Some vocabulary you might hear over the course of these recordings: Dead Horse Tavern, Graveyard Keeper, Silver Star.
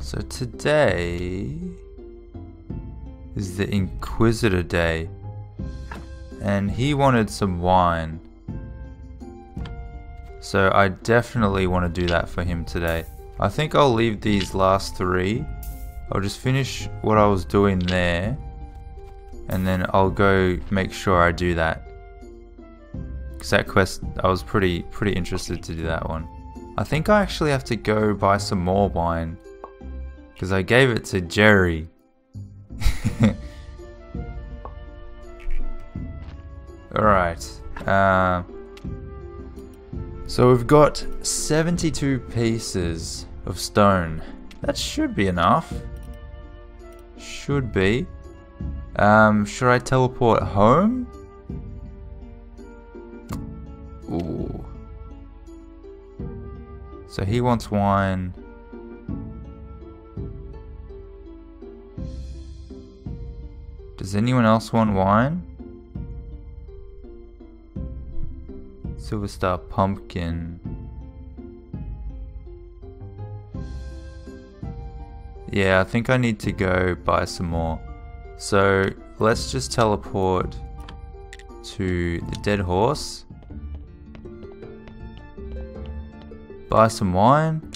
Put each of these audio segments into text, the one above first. So today is the Inquisitor Day, and he wanted some wine. So I definitely want to do that for him today. I think I'll leave these last three. I'll just finish what I was doing there, and then I'll go make sure I do that. Because that quest, I was pretty interested to do that one. I think I actually have to go buy some more wine, because I gave it to Jerry. Alright. So we've got 72 pieces of stone. That should be enough. Should be. Should I teleport home? Ooh. So he wants wine. Does anyone else want wine? Silver Star Pumpkin. Yeah, I think I need to go buy some more. So let's just teleport to the Dead Horse. Buy some wine.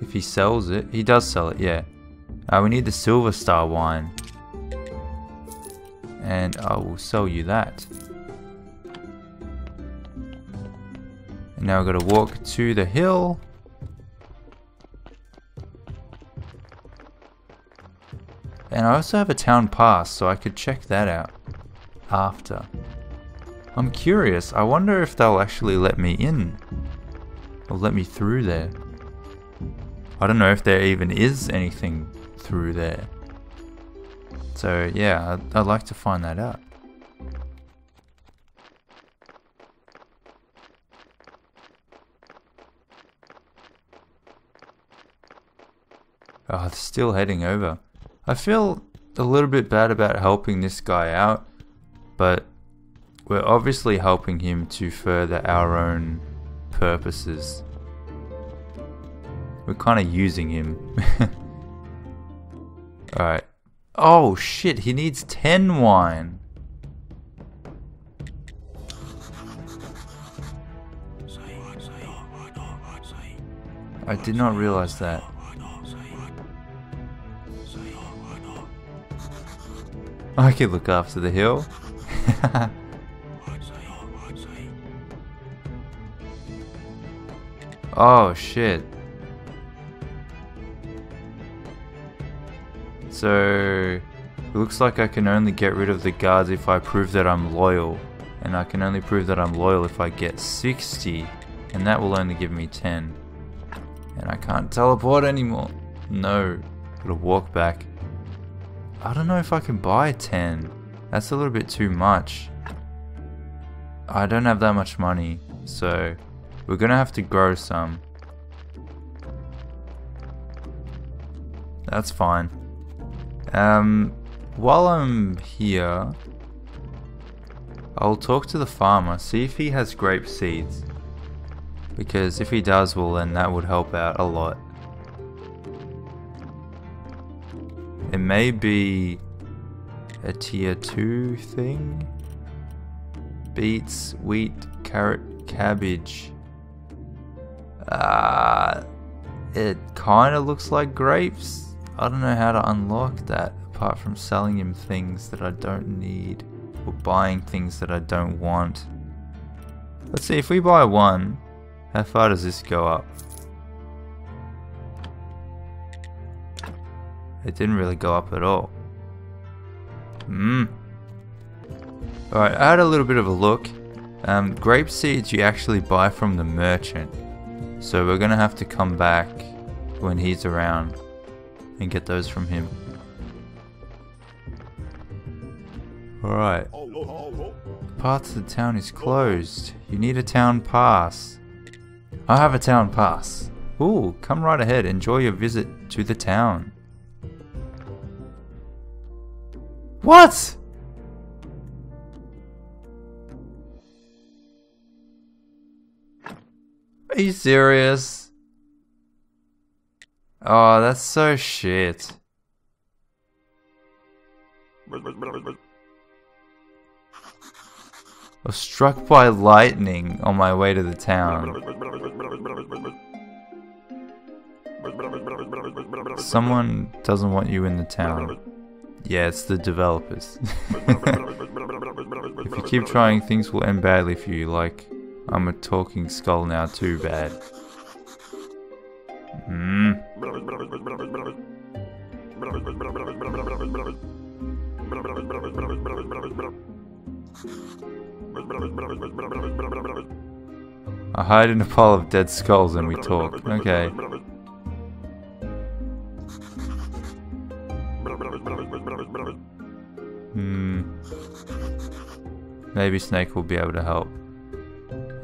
If he sells it. He does sell it, yeah. We need the Silver Star wine. And I will sell you that. And now I've got to walk to the hill. And I also have a town pass, so I could check that out after. I'm curious, I wonder if they'll actually let me in. Or let me through there. I don't know if there even is anything through there. So yeah, I'd like to find that out. Oh, it's still heading over. I feel a little bit bad about helping this guy out, but we're obviously helping him to further our own purposes. We're kind of using him. Alright. Oh shit, he needs 10 wine. I did not realize that. I could look after the hill. Oh shit. So it looks like I can only get rid of the guards if I prove that I'm loyal. And I can only prove that I'm loyal if I get 60. And that will only give me 10. And I can't teleport anymore. No. Gotta walk back. I don't know if I can buy 10. That's a little bit too much. I don't have that much money, so we're gonna have to grow some. That's fine. While I'm here, I'll talk to the farmer, see if he has grape seeds. Because if he does, well then that would help out a lot. It may be a tier 2 thing. Beets, wheat, carrot, cabbage. It kind of looks like grapes. I don't know how to unlock that apart from selling him things that I don't need or buying things that I don't want. Let's see, if we buy one, how far does this go up? It didn't really go up at all. Alright, I had a little bit of a look. Grape seeds you actually buy from the merchant. So we're gonna have to come back when he's around and get those from him. Alright. Parts of the town is closed. You need a town pass. I have a town pass. Ooh, come right ahead. Enjoy your visit to the town. What? Are you serious? Oh, that's so shit. I was struck by lightning on my way to the town. Someone doesn't want you in the town. Yeah, it's the developers. If you keep trying, things will end badly for you. Like, I'm a talking skull now, too bad. Hmm. I hide in a pile of dead skulls and we talk. Okay. Hmm. Maybe Snake will be able to help.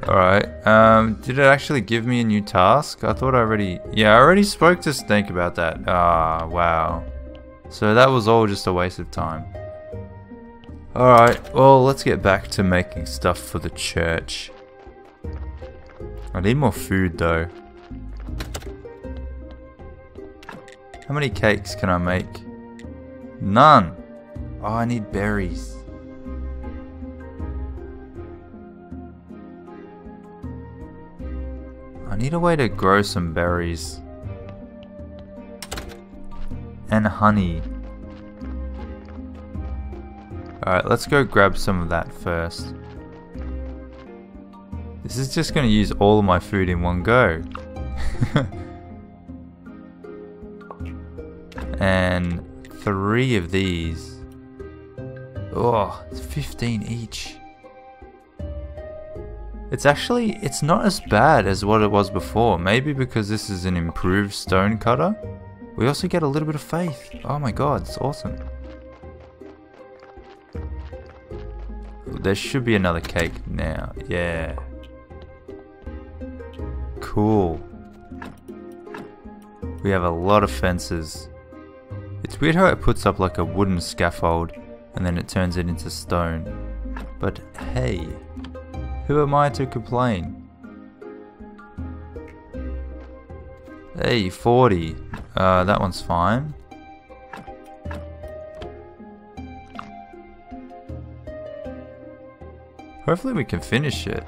Alright, did it actually give me a new task? I thought I already... Yeah, I already spoke to Snake about that. Ah, wow. So that was all just a waste of time. Alright, well, let's get back to making stuff for the church. I need more food, though. How many cakes can I make? None! Oh, I need berries. I need a way to grow some berries. And honey. Alright, let's go grab some of that first. This is just going to use all of my food in one go. And 3 of these. Oh, it's 15 each. It's actually, it's not as bad as what it was before. Maybe because this is an improved stone cutter. We also get a little bit of faith. Oh my god, it's awesome. There should be another cake now. Yeah. Cool. We have a lot of fences. It's weird how it puts up like a wooden scaffold and then it turns it into stone. But hey. Who am I to complain? Hey, 40. That one's fine. Hopefully we can finish it.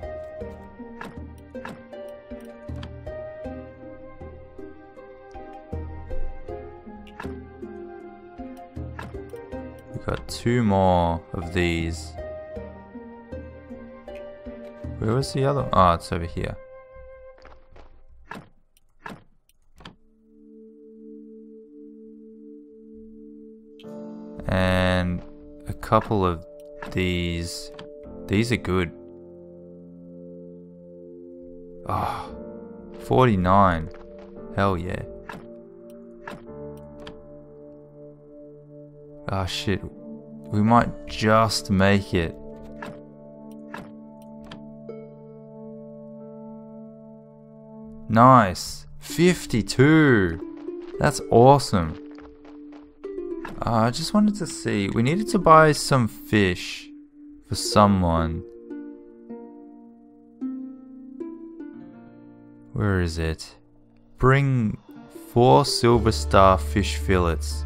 We've got 2 more of these. Where was the other one? Oh, it's over here. And a couple of these. These are good. Ah, oh, 49. Hell yeah. Ah, oh, shit. We might just make it. Nice. 52. That's awesome. I just wanted to see. We needed to buy some fish for someone. Where is it? Bring 4 Silver Star fish fillets.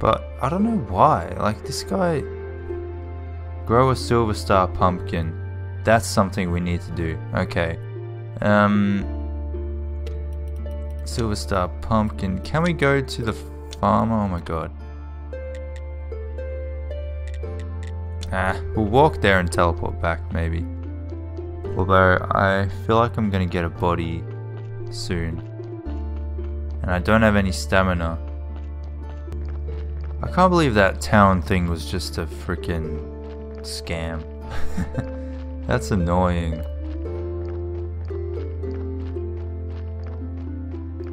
But I don't know why. Like this guy. Grow a Silver Star pumpkin. That's something we need to do. Okay. Silver Star pumpkin. Can we go to the farm? Oh my god. Ah, we'll walk there and teleport back maybe. Although I feel like I'm gonna get a body soon. And I don't have any stamina. I can't believe that town thing was just a freaking scam. That's annoying.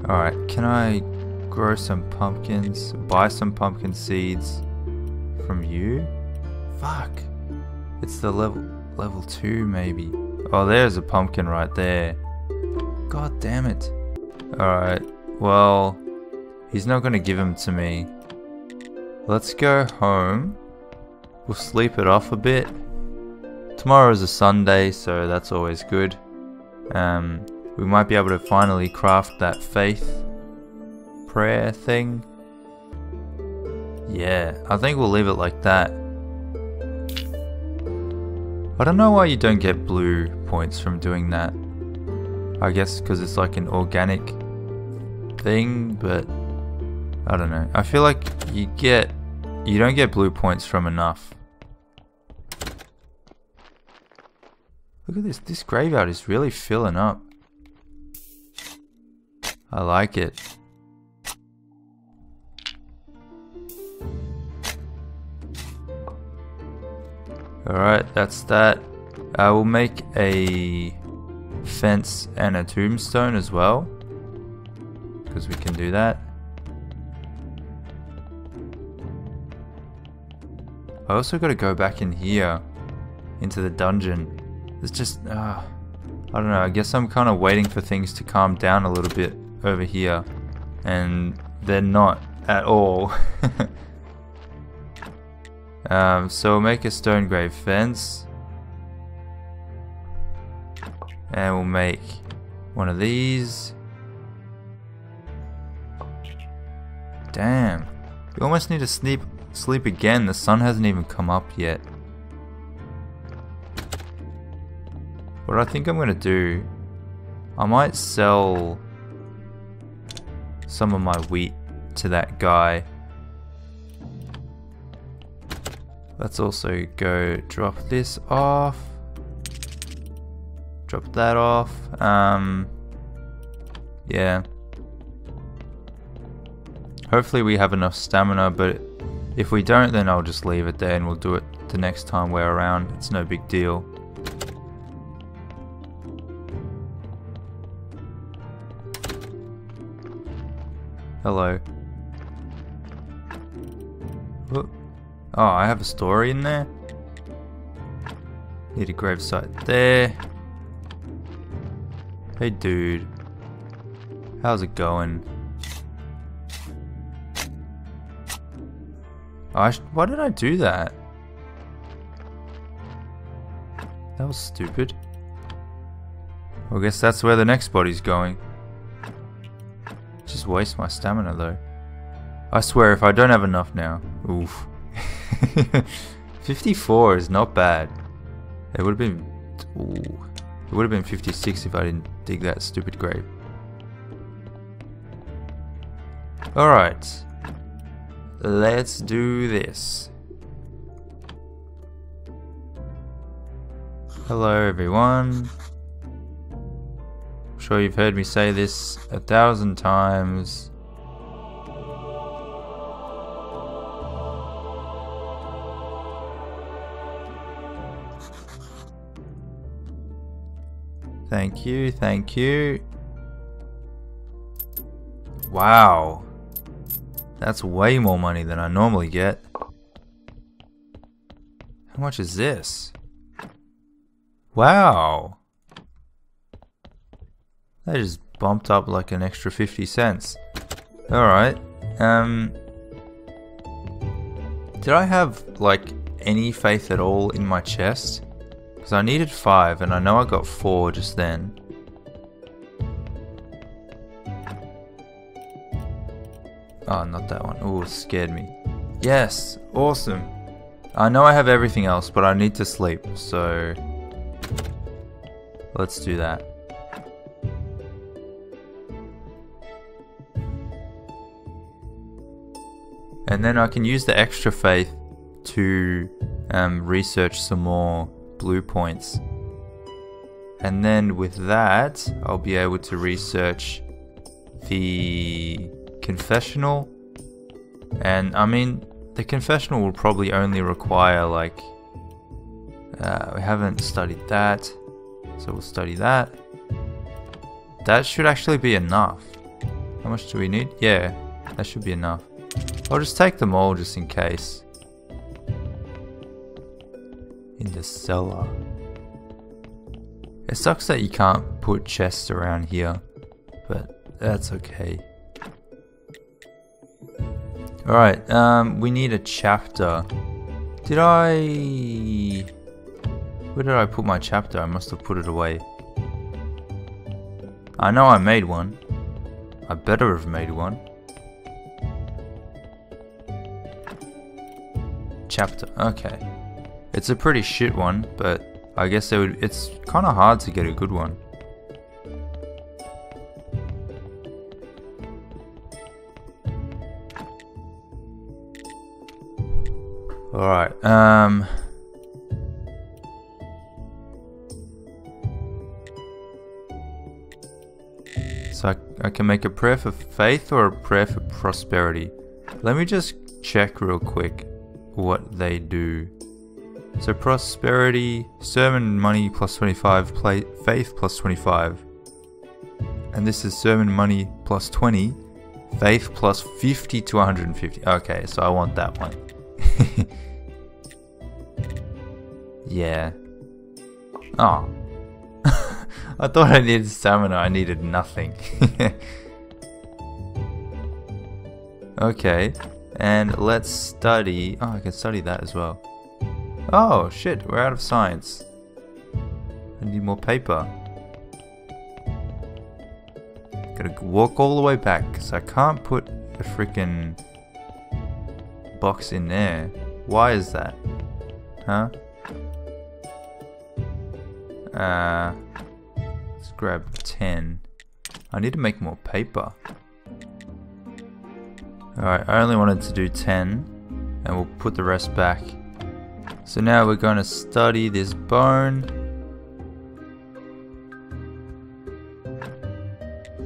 Alright, can I grow some pumpkins? Buy some pumpkin seeds from you? Fuck. It's the level 2 maybe. Oh, there's a pumpkin right there. God damn it. Alright, well, he's not gonna give him to me. Let's go home. We'll sleep it off a bit. Tomorrow's a Sunday, so that's always good. We might be able to finally craft that faith prayer thing. Yeah, I think we'll leave it like that. I don't know why you don't get blue points from doing that. I guess because it's like an organic thing, but I don't know. I feel like you don't get blue points from enough. Look at this. This graveyard is really filling up. I like it. Alright, that's that. I will make a fence and a tombstone as well, because we can do that. I also got to go back in here into the dungeon. There's just I don't know, I guess I'm kind of waiting for things to calm down a little bit over here, and they're not at all. So we'll make a stone grave fence, and we'll make one of these. Damn, we almost need to sleep again. The sun hasn't even come up yet. What I think I'm gonna do, I might sell some of my wheat to that guy. Let's also go drop this off. Drop that off. Yeah. Hopefully we have enough stamina, but if we don't, then I'll just leave it there and we'll do it the next time we're around. It's no big deal. Hello. Whoop. Oh, I have a story in there. Need a gravesite there. Hey dude, how's it going? Why did I do that? That was stupid. Well, I guess that's where the next body's going. Just waste my stamina though. I swear if I don't have enough now. Oof. 54 is not bad. It would have been... Ooh. It would have been 56 if I didn't dig that stupid grave. Alright. Let's do this. Hello everyone. I'm sure you've heard me say this 1,000 times. Thank you, thank you. Wow. That's way more money than I normally get. How much is this? Wow. That just bumped up like an extra 50 cents. Alright. Did I have like any faith at all in my chest? Because I needed 5 and I know I got 4 just then. Oh, not that one. Ooh, scared me. Yes! Awesome! I know I have everything else, but I need to sleep, so... let's do that. And then I can use the extra faith to research some more blue points, and then with that I'll be able to research the confessional. And I mean, the confessional will probably only require like we haven't studied that, so we'll study that. That should actually be enough. How much do we need? Yeah, that should be enough. I'll just take them all just in case. In the cellar. It sucks that you can't put chests around here, but that's okay. Alright, we need a chapter. Where did I put my chapter? I must have put it away. I know I made one. I better have made one. Chapter, okay. It's a pretty shit one, but I guess it would, it's kind of hard to get a good one. Alright, so I can make a prayer for faith or a prayer for prosperity. Let me just check real quick what they do. So prosperity, sermon money plus 25, faith plus 25. And this is sermon money plus 20, faith plus 50 to 150. Okay, so I want that one. Yeah. Oh. I thought I needed stamina, I needed nothing. Okay. And let's study. Oh, I can study that as well. Oh, shit, we're out of science. I need more paper. Gotta walk all the way back, because I can't put a freaking box in there. Why is that? Huh? Let's grab 10. I need to make more paper. Alright, I only wanted to do 10, and we'll put the rest back. So now we're going to study this bone.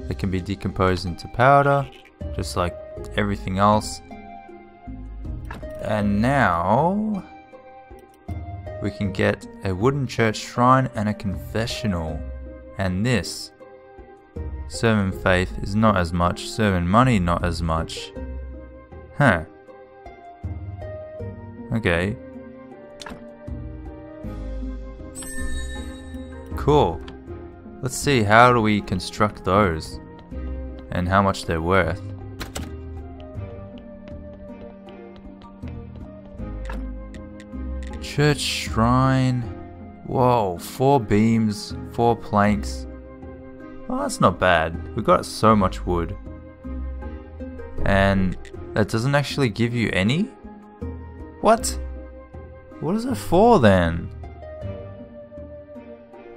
It can be decomposed into powder, just like everything else. And now we can get a wooden church shrine and a confessional. And this sermon faith is not as much, sermon money not as much. Huh. Okay. Cool. Let's see, how do we construct those and how much they're worth. Church shrine. Whoa, 4 beams, 4 planks. Oh, that's not bad. We got so much wood. And that doesn't actually give you any? What? What is it for then?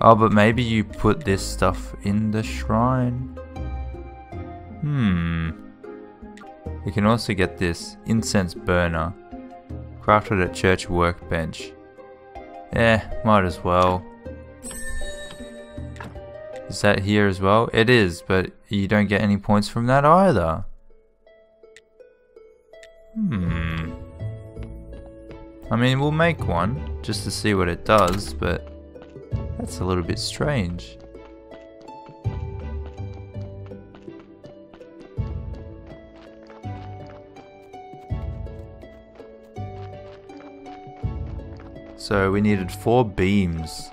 Oh, but maybe you put this stuff in the shrine. Hmm. We can also get this incense burner. Crafted at church workbench. Eh, might as well. Is that here as well? It is, but you don't get any points from that either. Hmm. I mean, we'll make one just to see what it does, but that's a little bit strange. So we needed 4 beams.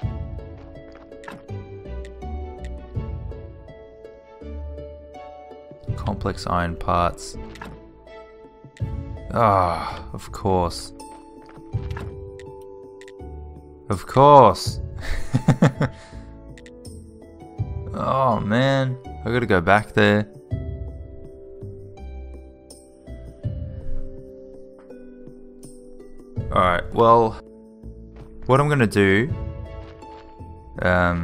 Complex iron parts. Ah, of course. Of course. Oh man, I gotta go back there. Alright, well, what I'm gonna do, oh.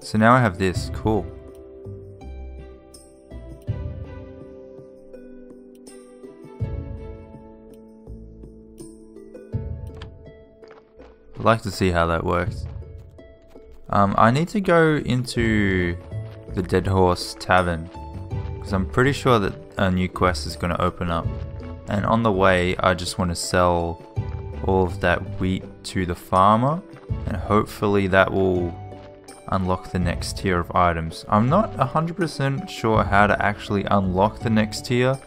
So now I have this, cool. I'd like to see how that works. I need to go into the Dead Horse Tavern, because I'm pretty sure that a new quest is going to open up, and on the way I just want to sell all of that wheat to the farmer, and hopefully that will unlock the next tier of items. I'm not 100% sure how to actually unlock the next tier.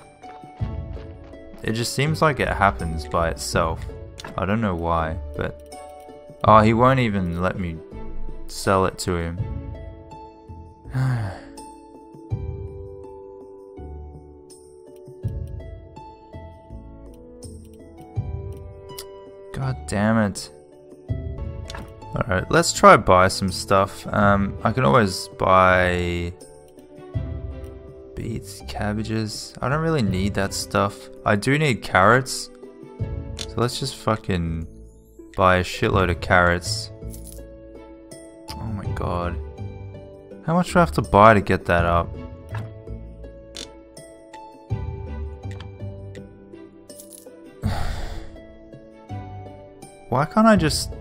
It just seems like it happens by itself. I don't know why, but oh, he won't even let me sell it to him. Damn it. Alright, let's try buy some stuff. I can always buy beets, cabbages. I don't really need that stuff. I do need carrots. So let's just fucking buy a shitload of carrots. Oh my god. How much do I have to buy to get that up? Why can't I just...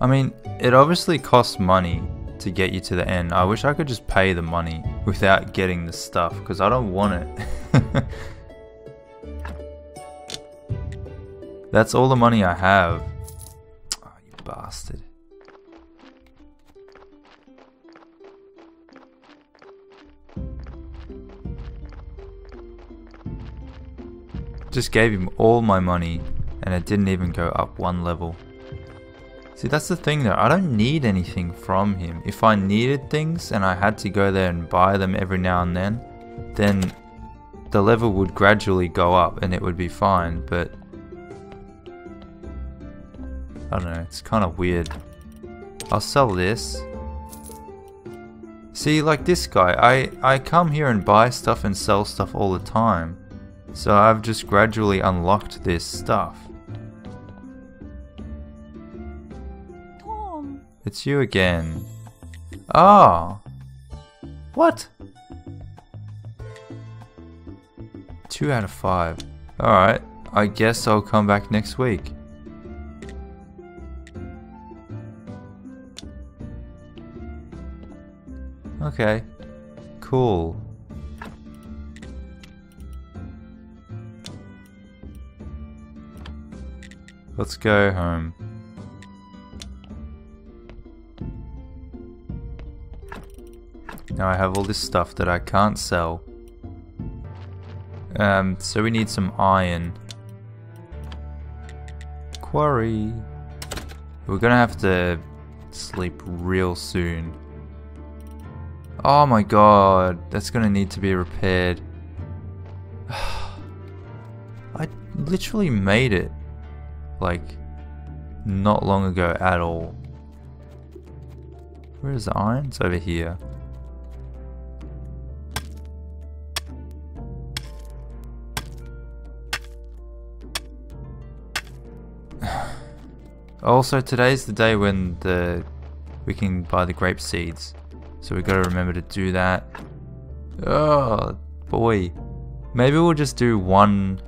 I mean, it obviously costs money to get you to the end. I wish I could just pay the money without getting the stuff, because I don't want it. That's all the money I have. Oh, you bastard. Just gave him all my money, and it didn't even go up one level. See, that's the thing though, I don't need anything from him. If I needed things and I had to go there and buy them every now and then the level would gradually go up and it would be fine, but I don't know, it's kind of weird. I'll sell this. See, like this guy, I come here and buy stuff and sell stuff all the time. So I've just gradually unlocked this stuff. Tom. It's you again. Oh! What? 2 out of 5. Alright, I guess I'll come back next week. Okay, cool. Let's go home. Now I have all this stuff that I can't sell. So we need some iron. Quarry. We're gonna have to sleep real soon. Oh my god, that's gonna need to be repaired. I literally made it. Like, not long ago at all. Where is the iron? It's over here. Also, today's the day when we can buy the grape seeds. So we gotta remember to do that. Oh boy. Maybe we'll just do one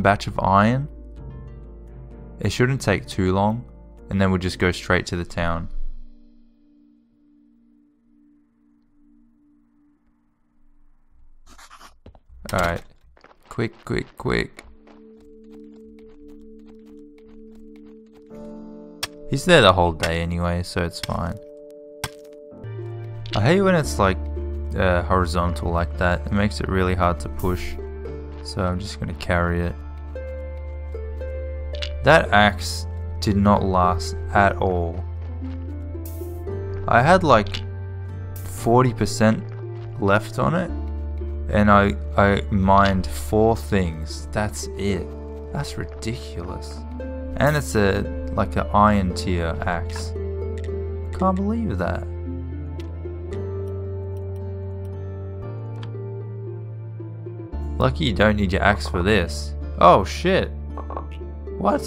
batch of iron. It shouldn't take too long, and then we'll just go straight to the town. Alright. Quick, quick, quick. He's there the whole day anyway, so it's fine. I hate when it's like horizontal like that. It makes it really hard to push. So I'm just going to carry it. That axe did not last at all. I had like 40% left on it, and I mined 4 things. That's it. That's ridiculous. And it's like an iron tier axe. Can't believe that. Lucky you don't need your axe for this. Oh shit. What?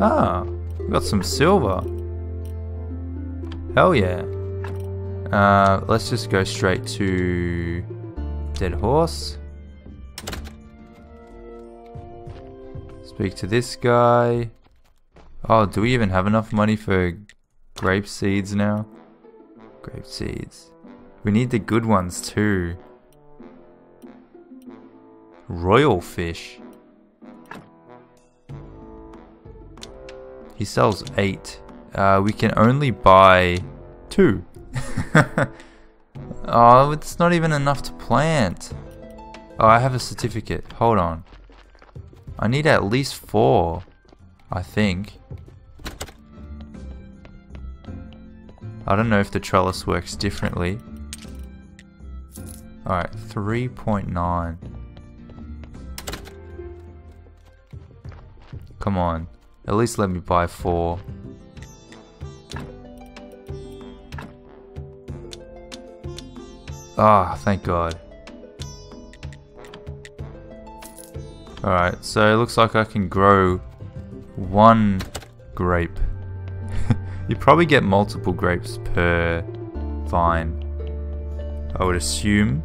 Ah, we got some silver. Hell yeah. Let's just go straight to Dead Horse. Speak to this guy. Oh, do we even have enough money for grape seeds now? Grape seeds. We need the good ones too. Royal fish. He sells 8. We can only buy 2. Oh, it's not even enough to plant. Oh, I have a certificate. Hold on. I need at least 4, I think. I don't know if the trellis works differently. Alright, 3.9. Come on. At least let me buy 4. Ah, thank God. Alright, so it looks like I can grow 1 grape. You probably get multiple grapes per vine, I would assume.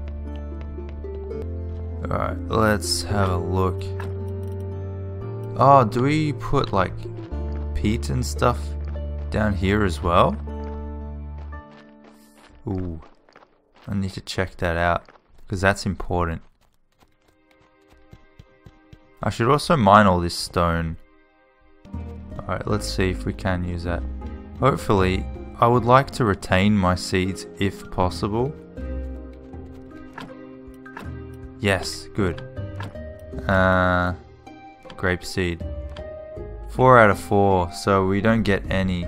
Alright, let's have a look. Oh, do we put like peat and stuff down here as well? Ooh. I need to check that out, because that's important. I should also mine all this stone. Alright, let's see if we can use that. Hopefully, I would like to retain my seeds if possible. Yes, good. Grape seed. 4 out of 4, so we don't get any.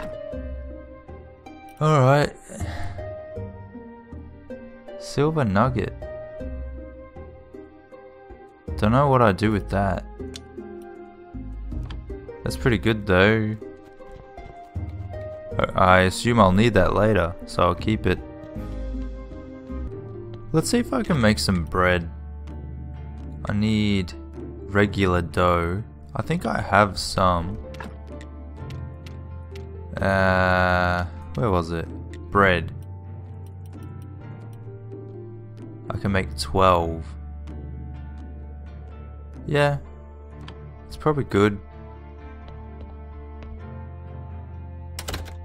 Alright. Silver nugget. Don't know what I do with that. That's pretty good though. I assume I'll need that later, so I'll keep it. Let's see if I can make some bread. I need regular dough. I think I have some. Where was it? Bread. I can make 12. Yeah, it's probably good.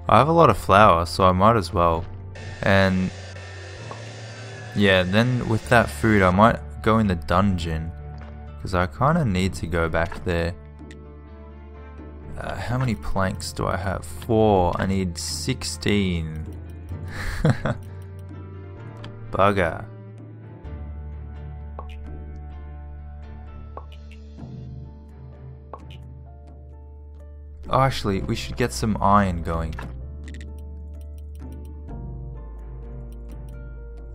I have a lot of flour, so I might as well. And yeah, then with that food I might go in the dungeon, because I kind of need to go back there. How many planks do I have? 4. I need 16. Bugger. Oh, actually, we should get some iron going.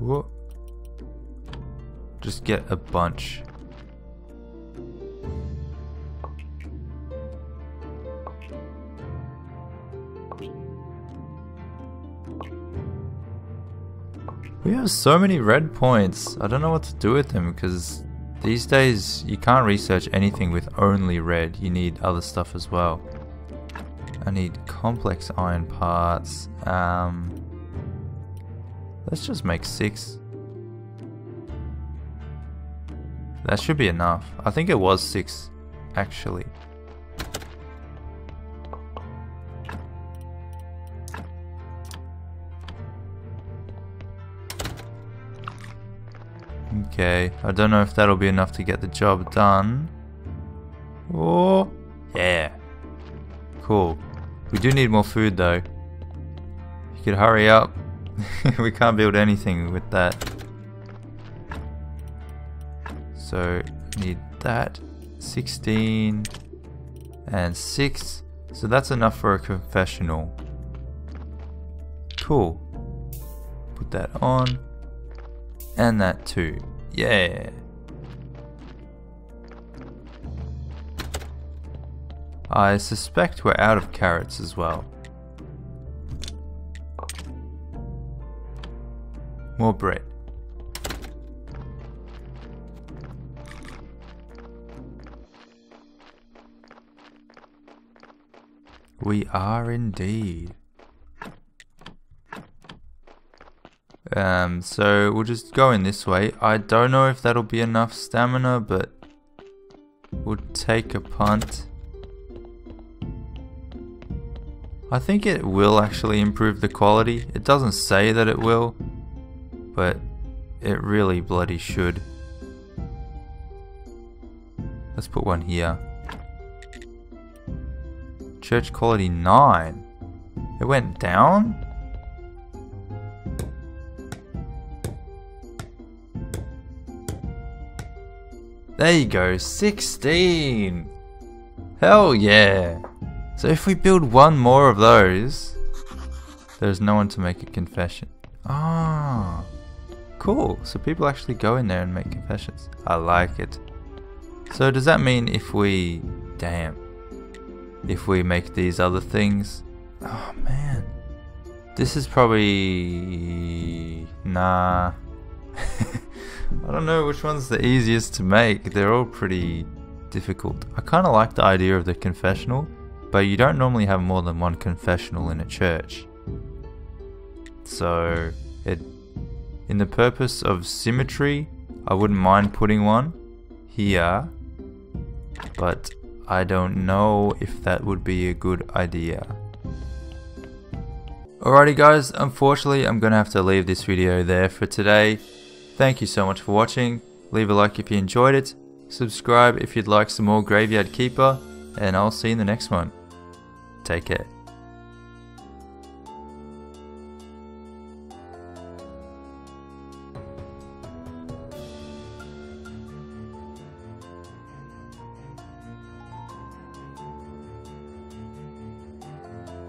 Whoa. Just get a bunch. We have so many red points. I don't know what to do with them, because these days you can't research anything with only red. You need other stuff as well. I need complex iron parts. Let's just make 6. That should be enough. I think it was 6, actually. Okay, I don't know if that'll be enough to get the job done. Oh, yeah. Cool. We do need more food though. You could hurry up. We can't build anything with that. So, need that. 16 and 6. So that's enough for a confessional. Cool. Put that on. And that too. Yeah. I suspect we're out of carrots as well. More bread. We are indeed. So we'll just go in this way. I don't know if that'll be enough stamina, but we'll take a punt. I think it will actually improve the quality. It doesn't say that it will, but it really bloody should. Let's put one here. Church quality 9. It went down? There you go, 16! Hell yeah! So if we build 1 more of those, there's no one to make a confession. Ah, cool. So people actually go in there and make confessions. I like it. So does that mean if we... Damn. if we make these other things. Oh man, this is probably... nah. I don't know which one's the easiest to make, they're all pretty difficult. I kind of like the idea of the confessional, but you don't normally have more than one confessional in a church. So, in the purpose of symmetry, I wouldn't mind putting one here, but I don't know if that would be a good idea. Alrighty guys, unfortunately I'm gonna have to leave this video there for today. Thank you so much for watching, leave a like if you enjoyed it, subscribe if you'd like some more Graveyard Keeper, and I'll see you in the next one. Take care.